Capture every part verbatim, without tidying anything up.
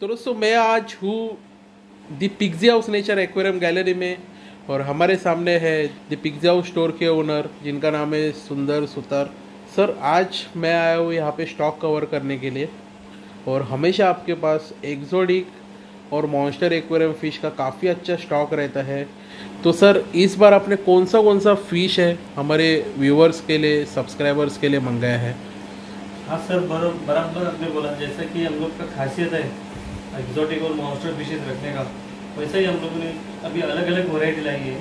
तो दोस्तों मैं आज हूँ the pixie house nature aquarium gallery में और हमारे सामने है दी पिक्सी हाउस स्टोर के ओनर जिनका नाम है सुंदर सुतार सर। आज मैं आया हूँ यहाँ पे स्टॉक कवर करने के लिए और हमेशा आपके पास एक्सोटिक और मॉन्स्टर एक्वेरियम फ़िश का काफ़ी अच्छा स्टॉक रहता है। तो सर इस बार आपने कौन सा कौन सा फ़िश है हमारे व्यूवर्स के लिए सब्सक्राइबर्स के लिए मंगाया है? हाँ सर बराबर आपने बोला, जैसा कि हम लोग का खासियत है एक्जॉटिक और मॉन्स्टर फिशेज रखने का, वैसे ही हम लोगों ने अभी अलग अलग वैरायटी लाई है।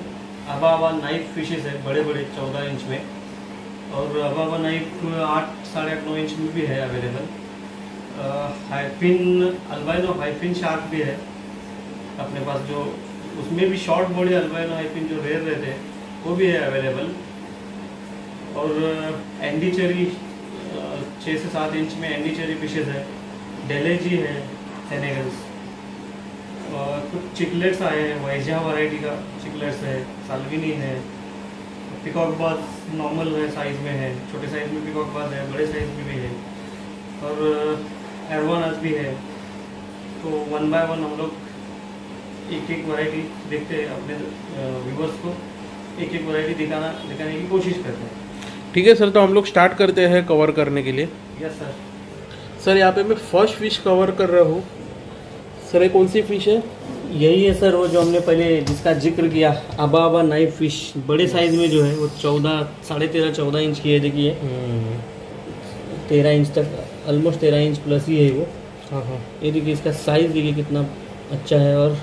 अबाबा नाइफ फिशेज है बड़े बड़े चौदह इंच में, और अबाबा नाइफ आठ साढ़े आठ नौ इंच में भी है available. Hifin albino hifin shark भी है अपने पास, जो उसमें भी शॉर्ट बॉडी अल्बाइनो हाइफिन जो रेयर रहते हैं वो भी है अवेलेबल। और एंडीचेरी छः से सात इंच में एंडीचेरी फिशेज है, डेलेजी है, सेनेगल्स, कुछ चिकलेट्स आए हैं, वाइजा वैरायटी का चिकलेट्स है, साल्विनी है, पिकॉक बास नॉर्मल है साइज़ में है, छोटे साइज़ में पिकॉक बास है, बड़े साइज़ में भी है, और एरोवानास भी है। तो वन बाय वन हम लोग एक एक वैरायटी देखते हैं, अपने व्यूवर्स को एक एक वैरायटी दिखाना दिखाने की कोशिश करते हैं। ठीक है सर, तो हम लोग स्टार्ट करते हैं कवर करने के लिए। Yes sir. सर यहाँ पे मैं फर्स्ट फिश कवर कर रहा हूँ। सर ये कौन सी फिश है? यही है सर वो जो हमने पहले जिसका जिक्र किया, अबाबा नाइफ फिश बड़े साइज में जो है वो चौदह साढ़े तेरह चौदह इंच की है। देखिए तेरह इंच तक, ऑलमोस्ट तेरह इंच प्लस ही है वो। हाँ हाँ, ये देखिए इसका साइज़ देखिए कितना अच्छा है और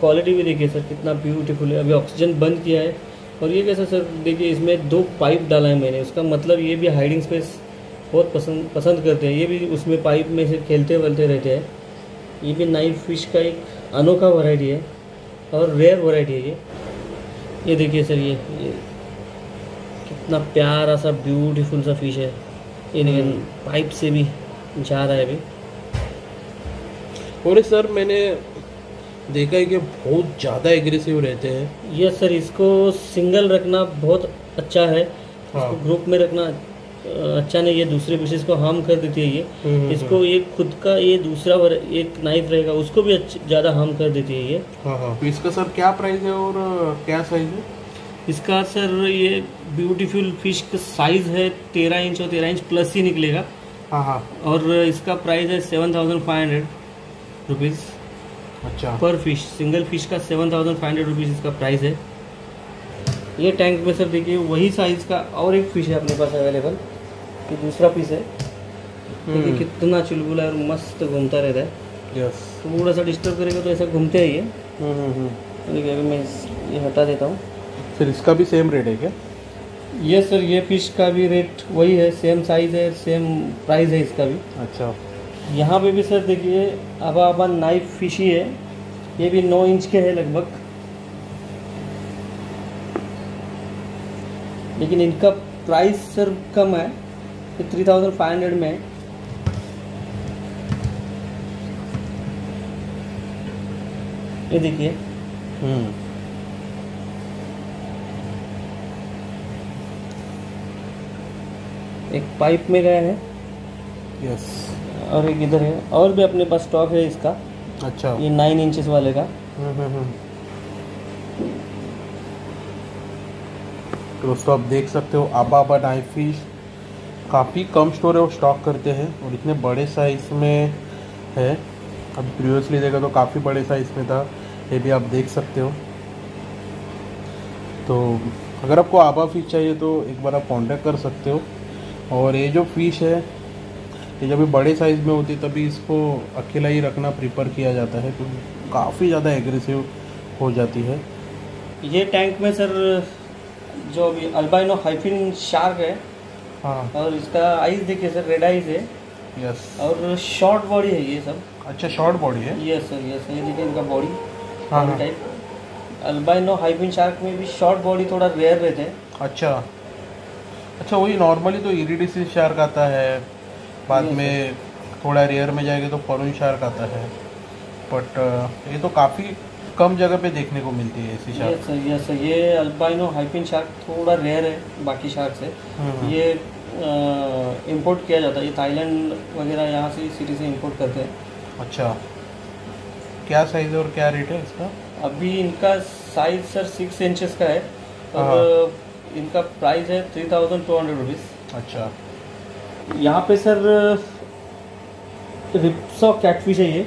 क्वालिटी भी देखिए सर कितना ब्यूटीफुल है। अभी ऑक्सीजन बंद किया है और ये कैसा सर देखिए इसमें दो पाइप डाला है मैंने, उसका मतलब ये भी हाइडिंग स्पेस बहुत पसंद पसंद करते हैं, ये भी उसमें पाइप में से खेलते वलते रहते हैं। ये भी नाइफ फिश का एक अनोखा वैरायटी है और रेयर वैरायटी है ये। ये देखिए सर ये, ये कितना प्यारा सा ब्यूटीफुल सा फिश है, ये देखिए पाइप से भी जा रहा है अभी। और सर मैंने देखा है कि बहुत ज़्यादा एग्रेसिव रहते हैं। यस सर, इसको सिंगल रखना बहुत अच्छा है। हाँ। इसको ग्रुप में रखना अच्छा नहीं है, दूसरे फिशेज को हार्म कर देती है ये। इसको ये खुद का ये दूसरा एक नाइफ रहेगा उसको भी ज़्यादा हार्म कर देती है ये। हाँ हाँ। तो इसका सर क्या प्राइस है और क्या साइज है इसका? सर ये ब्यूटीफुल फिश का साइज है तेरह इंच और तेरह इंच प्लस ही निकलेगा। हाँ हाँ। और इसका प्राइस है seven thousand five hundred rupees. अच्छा, पर फिश सिंगल फिश का seven thousand five hundred rupees इसका प्राइस है। ये टैंक में सर देखिए वही साइज़ का और एक फिश है अपने पास अवेलेबल, ये दूसरा पीस है। देखिए कितना चुलबुला और मस्त घूमता रहता है। यस, थोड़ा सा डिस्टर्ब करेगा तो ऐसा घूमते है ये। देखिए अभी मैं ये हटा देता हूँ। सर इसका भी सेम रेट है क्या? यस सर, ये फिश का भी रेट वही है, सेम साइज़ है, सेम प्राइस है इसका भी। अच्छा, यहाँ पे भी सर देखिए अबाबा नाइफ फिश ही है, ये भी नौ इंच के है लगभग, लेकिन इनका प्राइस सर कम है, थ्री थाउजेंड फाइव हंड्रेड में है। ये देखिए एक पाइप में गया है। यस, और एक इधर है, और भी अपने पास स्टॉक है इसका। अच्छा, ये नाइन इंचेस वाले का। हम्म हम्म। दोस्तों आप देख सकते हो अबाबा नाइफ फिश काफ़ी कम स्टोर है वो स्टॉक करते हैं और इतने बड़े साइज़ में है। अब प्रीवियसली देखा तो काफ़ी बड़े साइज़ में था, ये भी आप देख सकते हो। तो अगर आपको आबा फिश चाहिए तो एक बार आप कांटेक्ट कर सकते हो। और ये जो फिश है ये जब बड़े साइज़ में होती तभी इसको अकेला ही रखना प्रीफर किया जाता है, तो काफ़ी ज़्यादा एग्रेसिव हो जाती है। ये टैंक में सर जो अभी अल्बाइनो हाइफिन शार्क है, हाँ, और इसका आइस देखिए सर, रेड आइस है, यस, और शॉर्ट बॉडी है ये सब। अच्छा, शॉर्ट बॉडी है, यस सर, यस सर, ये देखिए इनका बॉडी, हाँ टाइप। अल्बाइनो हाइफिन शार्क में भी शॉर्ट बॉडी थोड़ा रेयर रहते हैं। अच्छा अच्छा, वही नॉर्मली तो इरिडिसिस शार्क आता है, बाद में थोड़ा रेयर में जाएगा तो परून शार्क आता है, बट ये तो काफ़ी कम जगह पे देखने को मिलती है ऐसी shark. Yes sir, yes sir, ये अल्बाइनो हाइफिन शार्क थोड़ा रेयर है बाकी शार्क से। ये इंपोर्ट किया जाता है, ये थाईलैंड वगैरह यहाँ से सिटी से इंपोर्ट करते हैं। अच्छा, क्या साइज़ और क्या रेट है इसका? अभी इनका साइज सर सिक्स इंचेस का है और इनका प्राइस है three thousand two hundred rupees. अच्छा, यहाँ पे सर रिप्सॉ कैटफिश है ये,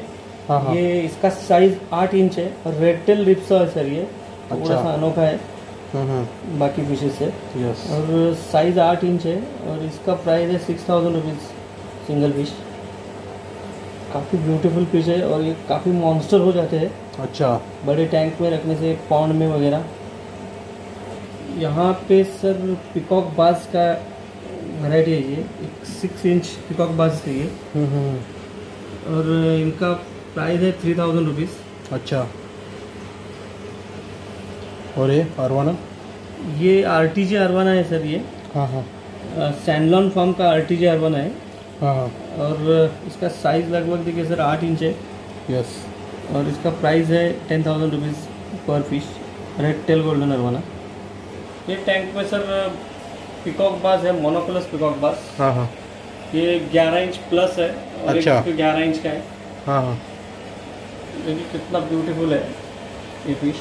हाँ हाँ। ये इसका साइज आठ इंच है और रेडटेल रिप्सॉ है सर, ये थोड़ा सा अनोखा है बाकी फिशेस से, यस, और साइज आठ इंच है और इसका प्राइस है six thousand rupees single fish. काफ़ी ब्यूटीफुल फिश है और ये काफ़ी मॉन्स्टर हो जाते हैं। अच्छा, बड़े टैंक में रखने से, पॉन्ड में वगैरह। यहाँ पे सर पिकॉक बास का वैरायटी है ये, एक सिक्स इंच पिकॉक बास है ये, और इनका प्राइस है थ्री थाउजेंड रुपीज़। अच्छा, और ये अरवाना, ये आरटीजी अरवाना है सर ये, हाँ हाँ, सैंडलॉन फार्म का आरटीजी अरवाना है, हाँ हाँ, और इसका साइज़ लगभग देखिए सर आठ इंच है, यस, और इसका प्राइस है टेन थाउजेंड रुपीज़ पर fish. Red tail golden arowana. ये टैंक में सर पिकॉक बास है, मोनोकुलस पिकॉक बास, हाँ हाँ, ये ग्यारह इंच प्लस है और अच्छा, ग्यारह इंच का है, हाँ हाँ। देखिए कितना ब्यूटीफुल है ये फिश,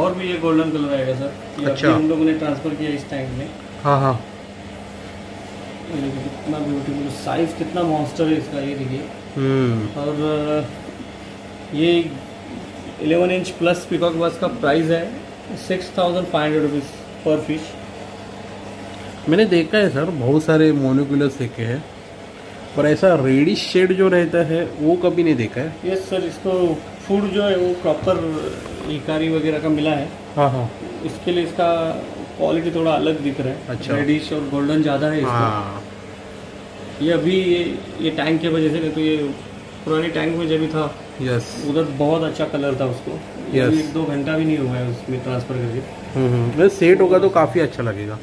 और भी ये गोल्डन कलर आएगा सर, ये अच्छा, हम लोगों ने ट्रांसफ़र किया इस टैंक में, हाँ हाँ। ये देखिए कितना ब्यूटीफुल, साइज कितना मॉन्स्टर है इसका, ये देखिए। और ये इलेवन इंच प्लस पिकॉक बास का प्राइस है six thousand five hundred rupees पर फिश। मैंने देखा है सर बहुत सारे मोनोकुलस देखे हैं, पर ऐसा रेडिश शेड जो रहता है वो कभी नहीं देखा है। यस सर, इसको फूड जो है वो प्रॉपर इकारी वगैरह का मिला है, हाँ हाँ, इसके लिए इसका क्वालिटी थोड़ा अलग दिख रहा है। अच्छा, रेडिश और गोल्डन ज़्यादा है इसका, हाँ। ये अभी ये ये टैंक की वजह से, तो ये पुराने टैंक में जब भी था, यस, उधर बहुत अच्छा कलर था उसको, यस, एक दो घंटा भी नहीं हुआ है उसमें ट्रांसफ़र करके, हम्म, सेट होगा तो काफ़ी अच्छा लगेगा।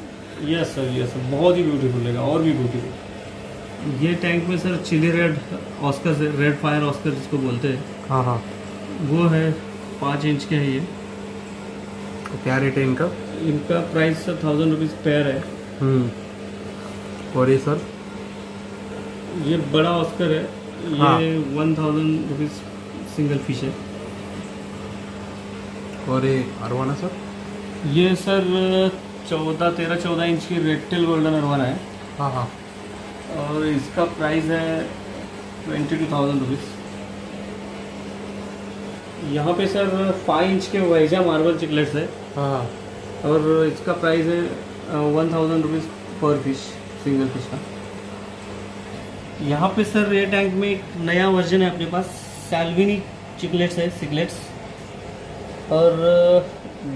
यस सर, यस सर, बहुत ही ब्यूटीफुल लगेगा, और भी ब्यूटीफुल। ये टैंक में sir chilli red oscar, red fire oscar जिसको बोलते हैं, हाँ हाँ, वो है, पाँच इंच के है ये। क्या रेट है इनका? इनका price sir thousand rupees pair है। और ये सर ये बड़ा ऑस्कर है, ये one thousand rupees single fish है। और ये अरवाना सर, ये सर चौदह तेरह चौदह इंच की रेडटेल गोल्डन अरवाना है, हाँ हाँ, और इसका प्राइस है ट्वेंटी टू थाउजेंड रुपीज़। यहाँ पे सर फाइव इंच के वैजा मार्बल चिकलेट्स है, हाँ, और इसका प्राइस है वन थाउजेंड रुपीज़ पर फिश सिंगल फिश का। यहाँ पे सर ये टैंक में एक नया वर्जन है अपने पास, सैल्विनी चिकलेट्स है, सिकलेट्स, और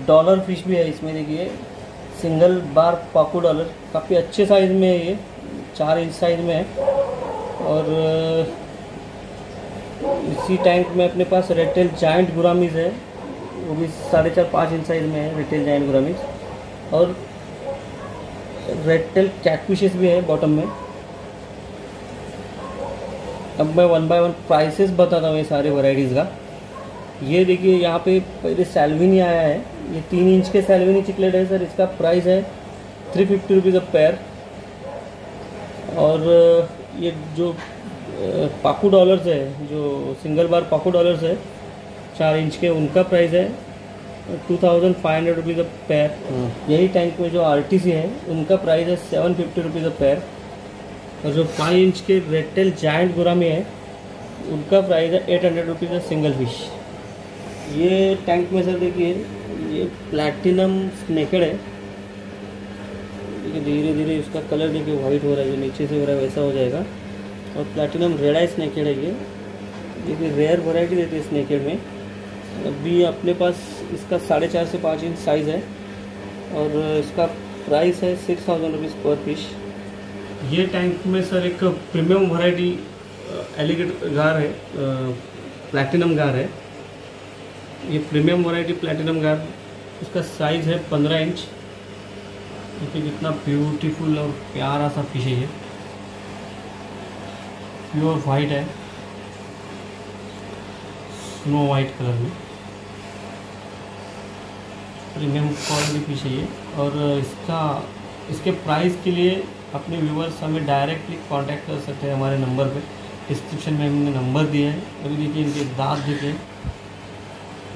डॉलर फिश भी है इसमें, देखिए सिंगल बार पाकू डॉलर, काफ़ी अच्छे साइज़ में है ये, चार इंच साइज़ में है। और इसी टैंक में अपने पास रेटेल जायंट गुरामीज है, वो भी साढ़े चार पाँच इंच साइज़ में है, रेटेल जायंट गुरामीज। और रेटेल कैटफिशेस भी है बॉटम में। अब मैं वन बाय वन प्राइसेस बताता हूँ ये सारे वैरायटीज़ का। ये देखिए यहाँ पे पहले सैल्विनी आया है, ये तीन इंच के सैल्विनी चिकलेट है सर, इसका प्राइस है three fifty rupees a pair. और ये जो पाकू डॉलर्स है, जो सिंगल बार पाकू डॉलर्स है चार इंच के, उनका प्राइस है two thousand five hundred rupees a pair. यही टैंक में जो आर टी सी है उनका प्राइस है seven fifty rupees a pair. और जो पाँच इंच के रेडटेल जायंट गुरामी है उनका प्राइस है eight hundred rupees single fish. ये टैंक में से देखिए ये प्लैटिनम स्नेकेड है, देखिए धीरे धीरे इसका कलर देखिए वाइट हो रहा है, जो नीचे से हो रहा है वैसा हो जाएगा। और प्लैटिनम रेड आई स्नेकेड है, ये देखिए रेयर वैरायटी देती है स्नेकेड में। अभी अपने पास इसका साढ़े चार से पाँच इंच साइज़ है और इसका प्राइस है सिक्स थाउजेंड रुपीज़ पर फिश। ये टैंक में सर एक प्रीमियम वैरायटी एलिगेटर गार है, प्लैटिनम गार है, ये प्रीमियम वैरायटी प्लैटिनम गार, इसका साइज़ है पंद्रह इंच। देखिए कितना ब्यूटीफुल और प्यारा सा फिश है, ये प्योर वाइट है, स्नो वाइट कलर में, प्रीमियम क्वालिटी फिश है ये। और इसका इसके प्राइस के लिए अपने व्यूवर्स हमें डायरेक्टली कांटेक्ट कर सकते हैं हमारे नंबर पे, डिस्क्रिप्शन में हमने नंबर दिया है। अभी देखिए इनके दांत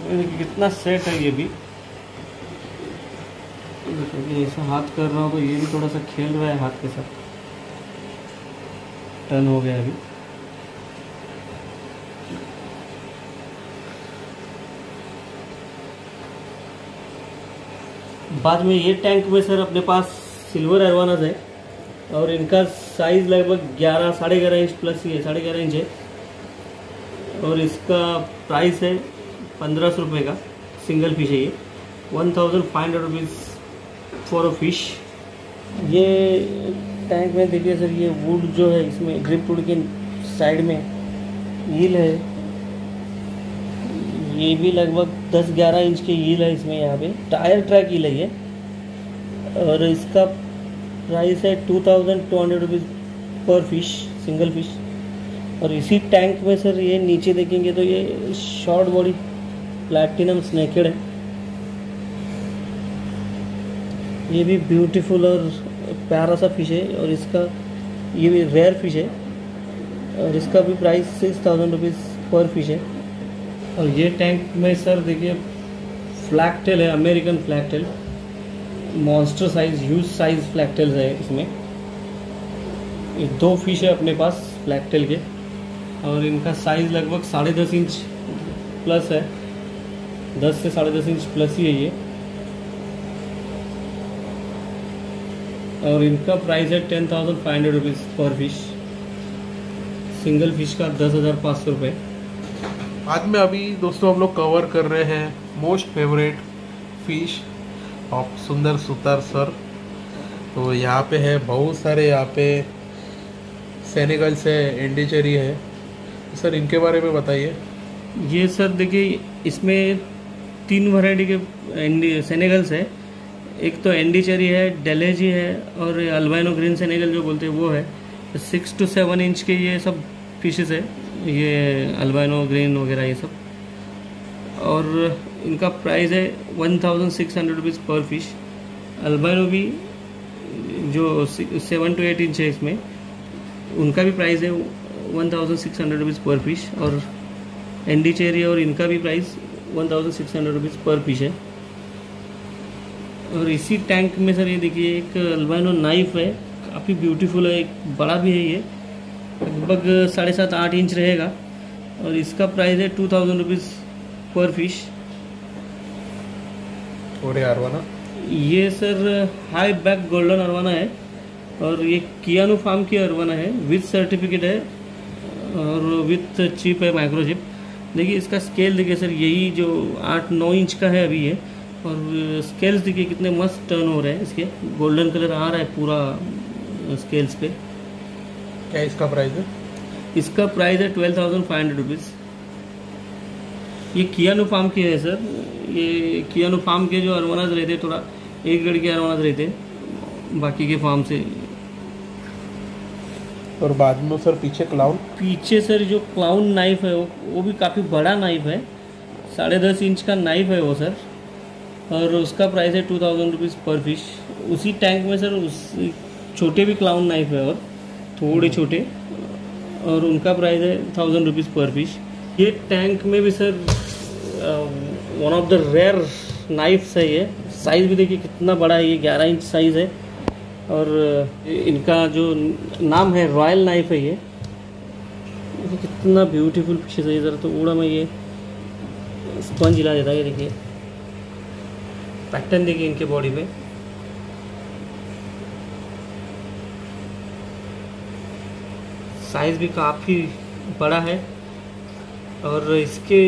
देखिए कितना सेट है, ये भी देखिए ऐसा हाथ कर रहा हूँ तो ये भी थोड़ा सा खेल रहा है हाथ के साथ, टर्न हो गया अभी। बाद में ये टैंक में सर अपने पास सिल्वर एरोवानाज है और इनका साइज लगभग ग्यारह साढ़े ग्यारह इंच प्लस ही है, साढ़े ग्यारह इंच है और इसका प्राइस है पंद्रह सौ रुपये का सिंगल फिश है, ये one thousand five hundred rupees for a fish. ये टैंक में देखिए सर ये वुड जो है इसमें ग्रिप वुड के साइड में ईल है, ये भी लगभग दस ग्यारह इंच की ईल है इसमें, यहाँ पे टायर ट्रैक ईल है ये और इसका प्राइस है two thousand two hundred rupees पर फिश सिंगल फिश। और इसी टैंक में सर ये नीचे देखेंगे तो ये शॉर्ट बॉडी प्लैटिनम स्नेकेड है, ये भी ब्यूटीफुल और प्यारा सा फिश है और इसका ये भी रेयर फिश है और इसका भी प्राइस सिक्स थाउजेंड रुपीज़ पर फिश है। और ये टैंक में सर देखिए फ्लैकटेल है, American flagtail, monster size huge size flagtail है इसमें, ये दो फिश है अपने पास फ्लैकटेल के और इनका साइज़ लगभग साढ़े दस इंच प्लस है, दस से साढ़े दस इंच प्लस ही है ये और इनका प्राइस है ten thousand five hundred rupees पर फिश, सिंगल फिश का दस हज़ार पाँच सौ रुपये। बाद में अभी दोस्तों हम लोग कवर कर रहे हैं मोस्ट फेवरेट फिश ऑफ सुंदर सुतार सर। तो यहाँ पे है बहुत सारे, यहाँ पे सेनेगल से एंडिचरी है सर, इनके बारे में बताइए। ये सर देखिए इसमें तीन वैरायटी के सेनेगल्स है, एक तो एंडिचरी है, डेलेजी है और अल्बाइनो ग्रीन सेनेगल जो बोलते हैं वो है। सिक्स टू सेवन इंच के ये सब फिशेस है, ये अल्बाइनो ग्रीन वगैरह ये सब, और इनका प्राइस है one thousand six hundred rupees पर फिश। अल्बाइनो भी जो सेवन टू एट इंच है इसमें, उनका भी प्राइस है one thousand six hundred rupees पर फिश और एंडिचेरी और इनका भी price one thousand six hundred rupees पर फिश है। और इसी टैंक में सर ये देखिए एक अल्बाइनो नाइफ है, काफ़ी ब्यूटीफुल है, एक बड़ा भी है ये, लगभग साढ़े सात आठ इंच रहेगा और इसका प्राइस है टू थाउजेंड रुपीज़ पर फिश। और ये अरवाना, ये sir high back golden arowana है और ये कियानु फार्म की अरवाना है, विथ सर्टिफिकेट है और विथ चिप है, माइक्रोचिप। देखिए इसका स्केल देखिए सर, यही जो आठ नौ इंच का है अभी ये, और स्केल्स देखिए कितने मस्त टर्न हो रहे हैं, इसके गोल्डन कलर आ रहा है पूरा स्केल्स पे। क्या इसका प्राइस है? इसका प्राइस है twelve thousand five hundred rupees. ये कियानु फार्म की है सर, ये कियानु फार्म के जो अरवानाज रहते हैं थोड़ा एक गढ़ के अरवानाज रहते हैं बाकी के फार्म से। और बाद में सर पीछे क्लाउन पीछे सर जो क्लाउन नाइफ है वो, वो भी काफ़ी बड़ा नाइफ है, साढ़े दस इंच का नाइफ है वो सर और उसका प्राइस है टू थाउजेंड रुपीज़ पर फिश। उसी टैंक में सर उस छोटे भी क्लाउन नाइफ है और थोड़े छोटे, और उनका प्राइस है थाउजेंड रुपीज़ पर फिश। ये टैंक में भी sir one of the rare knifes है, ये साइज़ भी देखिए कितना बड़ा है, ये ग्यारह इंच साइज़ है और इनका जो नाम है रॉयल नाइफ है, ये कितना ब्यूटीफुल फिश है। ज़रा तो उड़ा मैं ये स्पंज हिला देता है। ये देखिए पैटर्न, देखिए इनके बॉडी में। साइज़ भी काफ़ी बड़ा है और इसके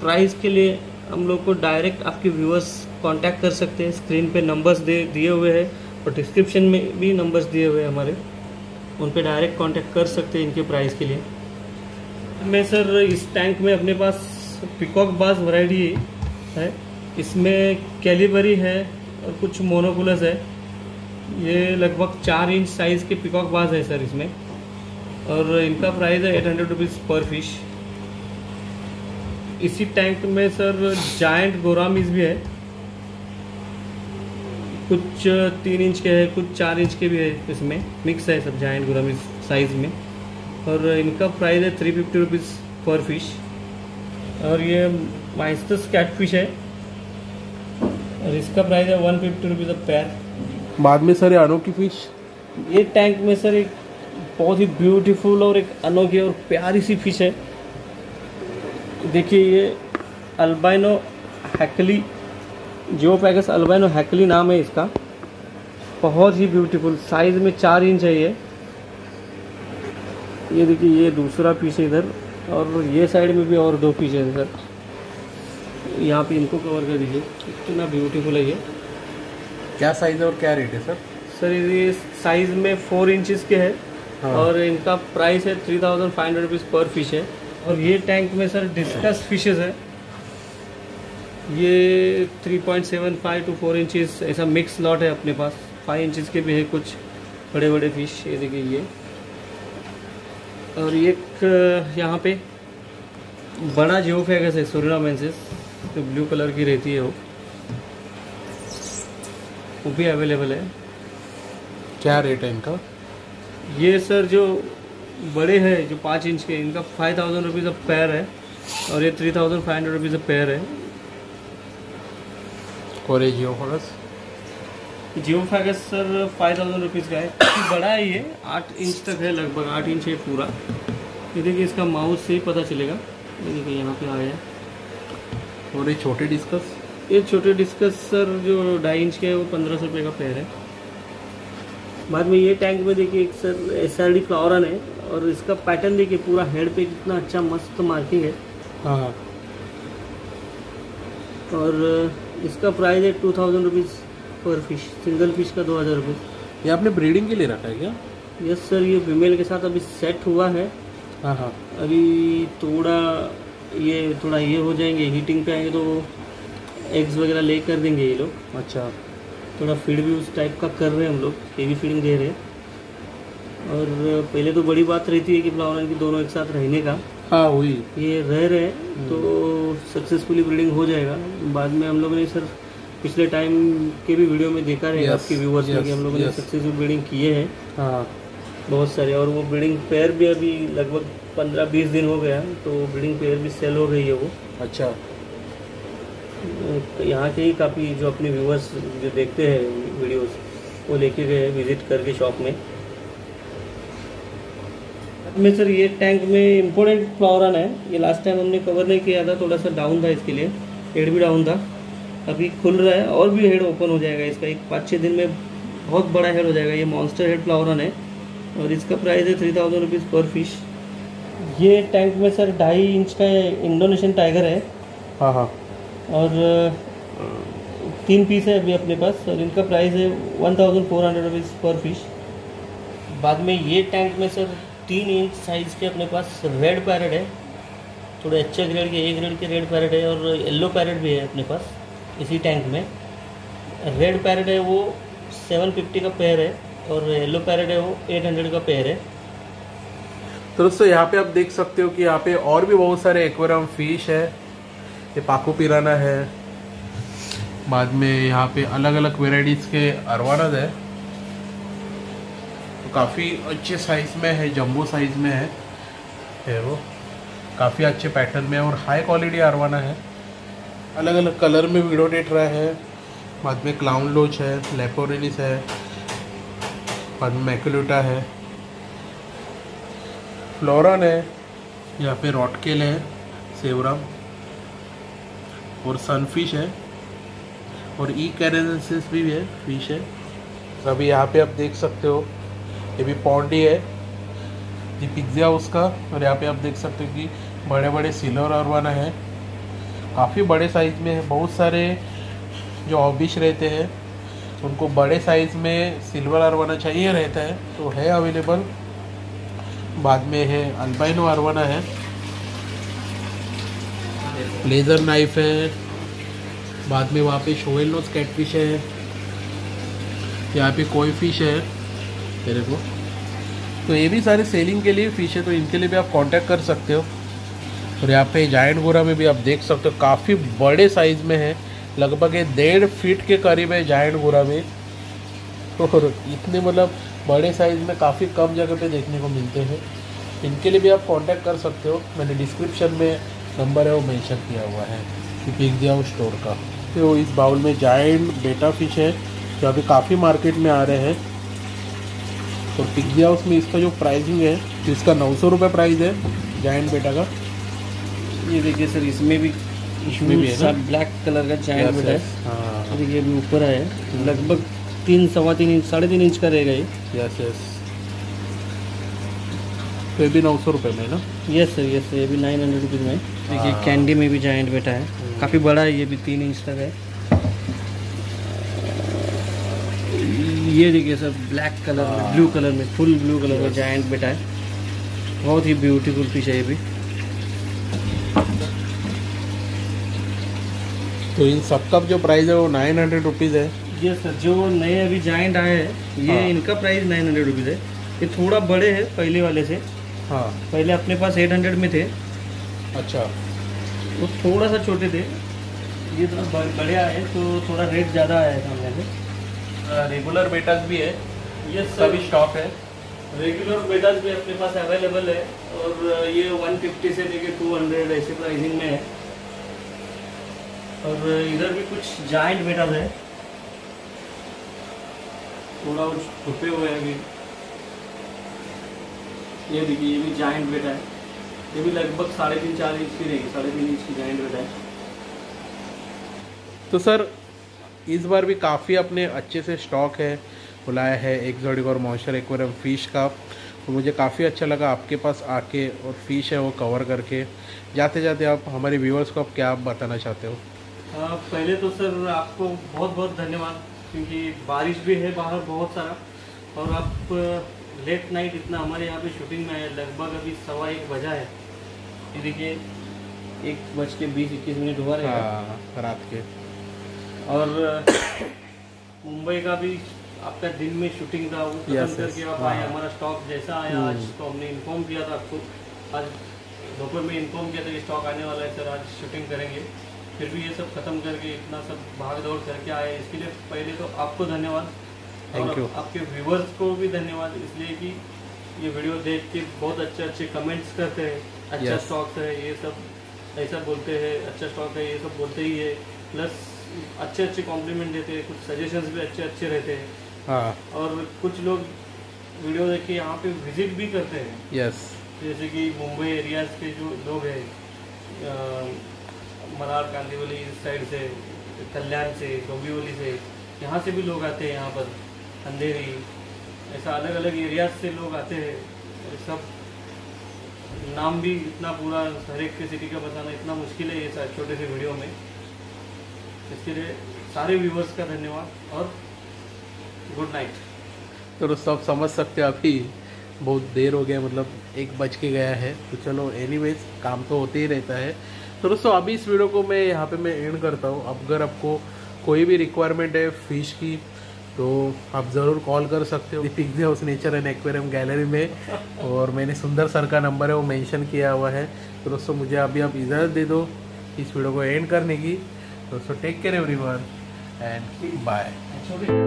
प्राइस के लिए हम लोग को डायरेक्ट आपके व्यूअर्स कांटेक्ट कर सकते हैं। स्क्रीन पे नंबर्स दे दिए हुए हैं और डिस्क्रिप्शन में भी नंबर्स दिए हुए हैं हमारे, उन पे डायरेक्ट कांटेक्ट कर सकते हैं इनके प्राइस के लिए। मैं सर इस टैंक में अपने पास पिकॉक बास वैरायटी है, इसमें कैलिबरी है और कुछ मोनोकुलस है। ये लगभग चार इंच साइज़ के पिकॉक बास है सर इसमें, और इनका प्राइस है एट हंड्रेड रुपीज़ पर फिश। इसी टैंक में सर जायंट गोरामीज भी है, कुछ तीन इंच के है, कुछ चार इंच के भी है, इसमें मिक्स है सब जायंट गोरामीज साइज़ में, और इनका प्राइस है थ्री फिफ्टी रुपीज़ पर फिश। और ये माइस्टर्स कैटफिश है और इसका प्राइस है वन फिफ्टी रुपीज़ अ पैर। बाद में सर अनोखी फिश, ये टैंक में सर एक बहुत ही ब्यूटीफुल और एक अनोखी और प्यारी सी फिश है। देखिए ये अल्बाइनो हैकली, जियोफैगस अल्बाइनो हैकली नाम है इसका। बहुत ही ब्यूटीफुल, साइज़ में चार इंच है ये। ये देखिए ये दूसरा पीस है इधर, और ये साइड में भी और दो पीस है सर। यहाँ पे इनको कवर कर दीजिए, इतना ब्यूटीफुल है ये। क्या साइज़ है और क्या रेट है सर? सर ये साइज़ में फोर इंचज़ के है। हाँ। और इनका प्राइस है three thousand five hundred rupees पर फिश है। और ये टैंक में सर डिस्कस फिशेस है, ये three point seven five two four inches ऐसा मिक्स लॉट है अपने पास। फाइव इंचेस के भी है कुछ बड़े बड़े फिश, ये देखिए ये। और एक यहाँ पे बड़ा जियोफेगस है सूरिनामेंसिस, तो ब्लू कलर की रहती है वो वो भी अवेलेबल है। क्या रेट है इनका? ये सर जो बड़े हैं जो पाँच इंच के, इनका five thousand rupees a pair है, और ये three thousand five hundred rupees a pair है। और ये geophagus, geophagus sir five thousand rupees का है। बड़ा है ये, आठ इंच तक है, लगभग आठ इंच है पूरा। ये देखिए इसका माउथ से ही पता चलेगा, ये देखिए यहाँ पे आया है। और ये छोटे डिस्कस, ये छोटे डिस्कस सर जो ढाई इंच के है, वो पंद्रह सौ रुपये का पैर है। बाद में ये टैंक में देखिए एक sir S R D flowerhorn है, और इसका पैटर्न देखिए पूरा हेड पे कितना अच्छा मस्त मार्किंग है। हाँ। और इसका प्राइस है टू थाउजेंड रुपीज़ पर फिश, सिंगल फिश का दो हज़ार रुपीज़। ये आपने ब्रीडिंग के लिए रखा है क्या? यस सर, ये फीमेल के साथ अभी सेट हुआ है। हाँ हाँ। अभी थोड़ा ये थोड़ा ये हो जाएंगे, हीटिंग पे आएंगे तो एग्स वगैरह ले कर देंगे ये लोग। अच्छा। थोड़ा फीड भी उस टाइप का कर रहे हैं हम लोग, हेवी फीडिंग दे रहे हैं। और पहले तो बड़ी बात रहती है कि फ्लावरन की दोनों एक साथ रहने का। हाँ हुई, ये रह रहे हैं तो सक्सेसफुली ब्रीडिंग हो जाएगा। बाद में हम लोगों ने सर पिछले टाइम के भी वीडियो में देखा रहेगा आपके व्यूवर्स ने कि हम लोगों ने सक्सेसफुल ब्रीडिंग किए हैं। हाँ बहुत सारे। और वो ब्रीडिंग पेयर भी अभी लगभग पंद्रह बीस दिन हो गया, तो ब्रीडिंग पेयर भी सेल हो गई है वो। अच्छा। यहाँ के ही काफ़ी जो अपने व्यूवर्स जो देखते हैं वीडियोज़, वो लेके गए विज़िट करके शॉप में। में सर ये टैंक में इम्पोर्टेंट फ्लावरन है, ये लास्ट टाइम हमने कवर नहीं किया था, थोड़ा सा डाउन था, इसके लिए हेड भी डाउन था। अभी खुल रहा है और भी हेड ओपन हो जाएगा इसका, एक पाँच छः दिन में बहुत बड़ा हेड हो जाएगा। ये मॉन्स्टर हेड फ्लावरन है और इसका प्राइस है थ्री थाउजेंड रुपीज़ पर फिश। ये टैंक में सर ढाई इंच का इंडोनेशियन टाइगर है। हाँ हाँ। और तीन पीस है अभी अपने पास, और इनका प्राइस है one thousand four hundred rupees पर फिश। बाद में ये टैंक में सर तीन इंच साइज़ के अपने पास रेड पैरेट है, थोड़े अच्छे ग्रेड के, एक ग्रेड के रेड पैरेट है, और येलो पैरेट भी है अपने पास इसी टैंक में। रेड पैरेट है वो सेवन फिफ्टी का पेयर है, और येलो पैरेट है वो एट हंड्रेड का पेयर है। तो दोस्तों यहाँ पे आप देख सकते हो कि यहाँ पे और भी बहुत सारे एक्वेरियम फिश है। ये पाकू पिराना है, बाद में यहाँ पे अलग अलग वेराइटीज़ के अरवानाज है, काफ़ी अच्छे साइज़ में है, जंबो साइज़ में है, है वो काफ़ी अच्छे पैटर्न में और हाई क्वालिटी अरवाना है। अलग अलग कलर में विडोडेट रहा है। बाद में क्लाउन लोच है, लेपोरेलिस है, बाद में मैकुलेटा है, फ्लोरन है, यहाँ पे रॉटकेल है, सेवराम, और सनफिश है और ई कैरेंसिस भी है, फिश है। तो अभी यहाँ पे आप देख सकते हो ये भी पॉन्डी है, ये पिज्जी हाउस का। और यहाँ पे आप देख सकते हो कि बड़े बड़े सिल्वर अरवाना है, काफ़ी बड़े साइज़ में है। बहुत सारे जो हॉबीज रहते हैं उनको बड़े साइज़ में सिल्वर अरवाना चाहिए रहता है, तो है अवेलेबल। बाद में है अल्बाइनो अरवाना है, लेज़र नाइफ है, बाद में वहाँ पे शोवेल नोज कैटफिश है, यहाँ पे कोई फिश है मेरे को। तो ये भी सारे सेलिंग के लिए फ़िश है, तो इनके लिए भी आप कांटेक्ट कर सकते हो। और यहाँ पे जायंट गोरामी भी आप देख सकते हो, काफ़ी बड़े साइज़ में है, लगभग ये डेढ़ फीट के करीब है जायंट गोरामी। और इतने मतलब बड़े साइज़ में काफ़ी कम जगह पे देखने को मिलते हैं, इनके लिए भी आप कांटेक्ट कर सकते हो। मैंने डिस्क्रिप्शन में नंबर है वो मेंशन किया हुआ है पिक्सी हाउस स्टोर का। तो इस बाउल में जायंट बेटा फिश है जो अभी काफ़ी मार्केट में आ रहे हैं। और पिक्सी हाउस में इसका जो प्राइसिंग है, इसका नौ सौ रुपये प्राइस है जायंट बेटा का। ये देखिए सर, इसमें भी इसमें भी है ब्लैक कलर का जायंट बेटा। हाँ देखिए अभी ऊपर है, लगभग तीन सवा तीन इंच साढ़े तीन इंच का रहेगा ये। यस यस, ये भी नौ सौ रुपये में ना। यस सर, यस सर, ये भी नाइन हंड्रेड रुपीज़ में। देखिए कैंडी में भी जायंट बेटा है, काफ़ी बड़ा है, ये भी तीन इंच तक है। ये देखिए सर, ब्लैक कलर में, ब्लू कलर में, फुल ब्लू कलर का जायंट बेटा है, बहुत ही ब्यूटीफुल फिश है ये भी। तो इन सबका जो प्राइस है वो नाइन हंड्रेड रुपीज़ है। ये सर जो नए अभी जायंट आए हैं ये, इनका प्राइस नाइन हंड्रेड रुपीज़ है। ये थोड़ा बड़े हैं पहले वाले से। हाँ, पहले अपने पास एट हंड्रेड में थे। अच्छा, वो थोड़ा सा छोटे थे, ये थोड़ा बड़े आए तो थोड़ा रेट ज़्यादा आया था हमने से। रेगुलर बेटास भी है, ये सभी स्टॉक है। रेगुलर बेटास भी अपने पास अवेलेबल है, और ये वन फिफ्टी से लेके टू हंड्रेड ऐसे प्राइसिंग में है। और इधर भी कुछ जायंट बेटास है, थोड़ा छुपे हुए हैं अभी। ये देखिए, ये भी जायंट बेटा है, ये भी लगभग साढ़े तीन चार इंच की रहेगी, साढ़े तीन इंच की जायंट बेटा है। तो सर इस बार भी काफ़ी अपने अच्छे से स्टॉक है बुलाया है एक्जॉटिक और मॉइस्चर एक्वेरियम फ़िश का। तो मुझे काफ़ी अच्छा लगा आपके पास आके, और फ़िश है वो कवर करके। जाते जाते आप हमारे व्यूअर्स को आप क्या आप बताना चाहते हो? आ, पहले तो सर आपको बहुत बहुत धन्यवाद, क्योंकि बारिश भी है बाहर बहुत सारा, और आप लेट नाइट इतना हमारे यहाँ पे शूटिंग में आया। लगभग अभी सवा एक बजा है, ये देखिए एक बज के बीस इक्कीस मिनट हुआ रहेगा रात के। और मुंबई का भी आपका दिन में शूटिंग था, वो खत्म करके आप आए। हमारा स्टॉक जैसा आया आज, तो हमने इन्फॉर्म किया था आपको, आज दोपहर में इन्फॉर्म किया था कि स्टॉक आने वाला है सर, आज शूटिंग करेंगे। फिर भी ये सब खत्म करके इतना सब भाग दौड़ करके आए, इसके लिए पहले तो आपको धन्यवाद, थैंक यू। आपके व्यूवर्स को भी धन्यवाद, इसलिए कि ये वीडियो देख के बहुत अच्छे अच्छे कमेंट्स करते हैं, अच्छा स्टॉक है ये सब ऐसा बोलते हैं, अच्छा स्टॉक है ये सब बोलते ही है, प्लस अच्छे अच्छे कॉम्प्लीमेंट देते हैं, कुछ सजेशंस भी अच्छे अच्छे रहते हैं। हाँ, और कुछ लोग वीडियो देख के यहाँ पे विजिट भी करते हैं। यस, जैसे कि मुंबई एरियाज के जो लोग हैं, मलाड कांदिवली इस साइड से, कल्याण से, डोंबिवली से, यहाँ से भी लोग आते हैं, यहाँ पर अंधेरी, ऐसा अलग अलग एरियाज से लोग आते हैं। सब नाम भी इतना पूरा हर एक के सिटी का बताना इतना मुश्किल है ये सारे छोटे से वीडियो में। इसके लिए सारे व्यूवर्स का धन्यवाद और गुड नाइट। तो सब समझ सकते हो अभी बहुत देर हो गया, मतलब एक बज के गया है। तो चलो एनीवेज, काम तो होते ही रहता है। तो दोस्तों अभी इस वीडियो को मैं यहाँ पे मैं एंड करता हूँ। अब अगर आपको कोई भी रिक्वायरमेंट है फ़िश की तो आप ज़रूर कॉल कर सकते हो pixie house nature and aquarium gallery में। और मैंने सुंदर सर का नंबर है वो मेंशन किया हुआ है। तो दोस्तों मुझे अभी आप इजाज़त दे दो इस वीडियो को एंड करने की। दोस्तों take care everyone and bye.